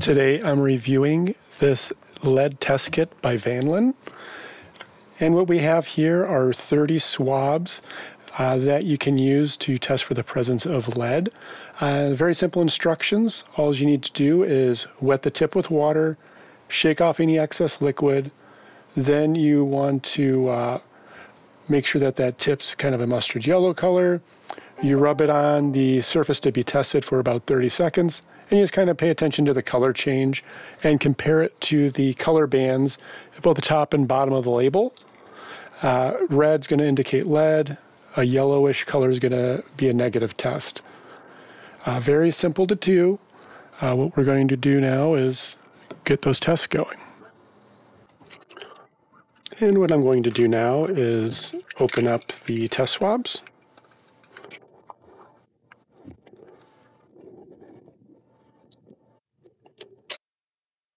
Today I'm reviewing this lead test kit by VANLAN, and what we have here are 30 swabs that you can use to test for the presence of lead. Very simple instructions. All you need to do is wet the tip with water, shake off any excess liquid, then you want to make sure that that tip's kind of a mustard yellow color. You rub it on the surface to be tested for about 30 seconds, and you just kind of pay attention to the color change and compare it to the color bands at both the top and bottom of the label. Red's going to indicate lead, a yellowish color is going to be a negative test. Very simple to do. What we're going to do now is get those tests going. And what I'm going to do now is open up the test swabs.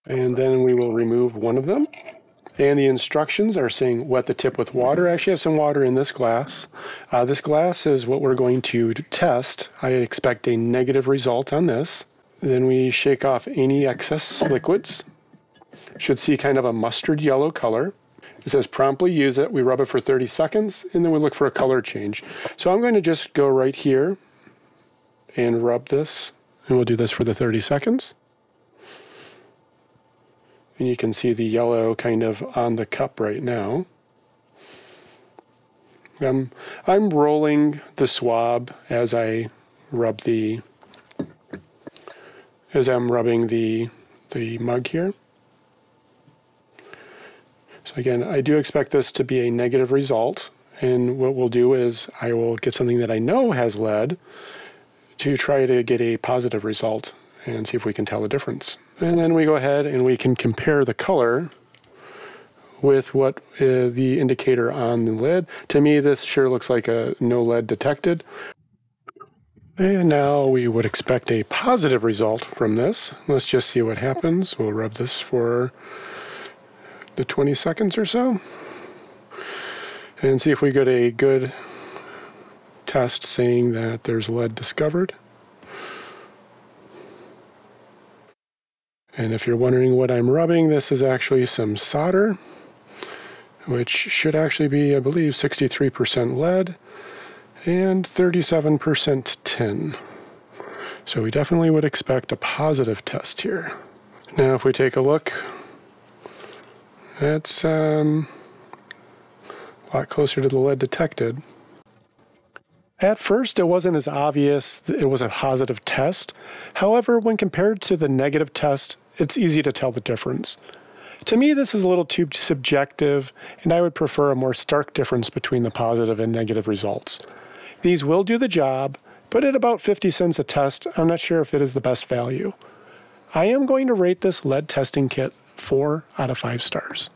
And then we will remove one of them. And the instructions are saying wet the tip with water. I actually have some water in this glass. This glass is what we're going to test. I expect a negative result on this. Then we shake off any excess liquids. Should see kind of a mustard yellow color. It says promptly use it. We rub it for 30 seconds and then we look for a color change. So I'm going to just go right here and rub this, and we'll do this for the 30 seconds. And you can see the yellow kind of on the cup right now. I'm rolling the swab as I rub the, as I'm rubbing the mug here. So again, I do expect this to be a negative result, and what we'll do is I will get something that I know has lead to try to get a positive result and see if we can tell the difference. And then we go ahead and we can compare the color with what the indicator on the lid. To me, this sure looks like a no lead detected. And now we would expect a positive result from this. Let's just see what happens. We'll rub this for the 20 seconds or so and see if we get a good test saying that there's lead discovered. And if you're wondering what I'm rubbing, this is actually some solder, which should actually be, I believe, 63% lead and 37% tin. So we definitely would expect a positive test here. Now if we take a look, that's a lot closer to the lead detected. At first, it wasn't as obvious that it was a positive test. However, when compared to the negative test, it's easy to tell the difference. To me, this is a little too subjective, and I would prefer a more stark difference between the positive and negative results. These will do the job, but at about 50 cents a test, I'm not sure if it is the best value. I am going to rate this lead testing kit 4 out of 5 stars.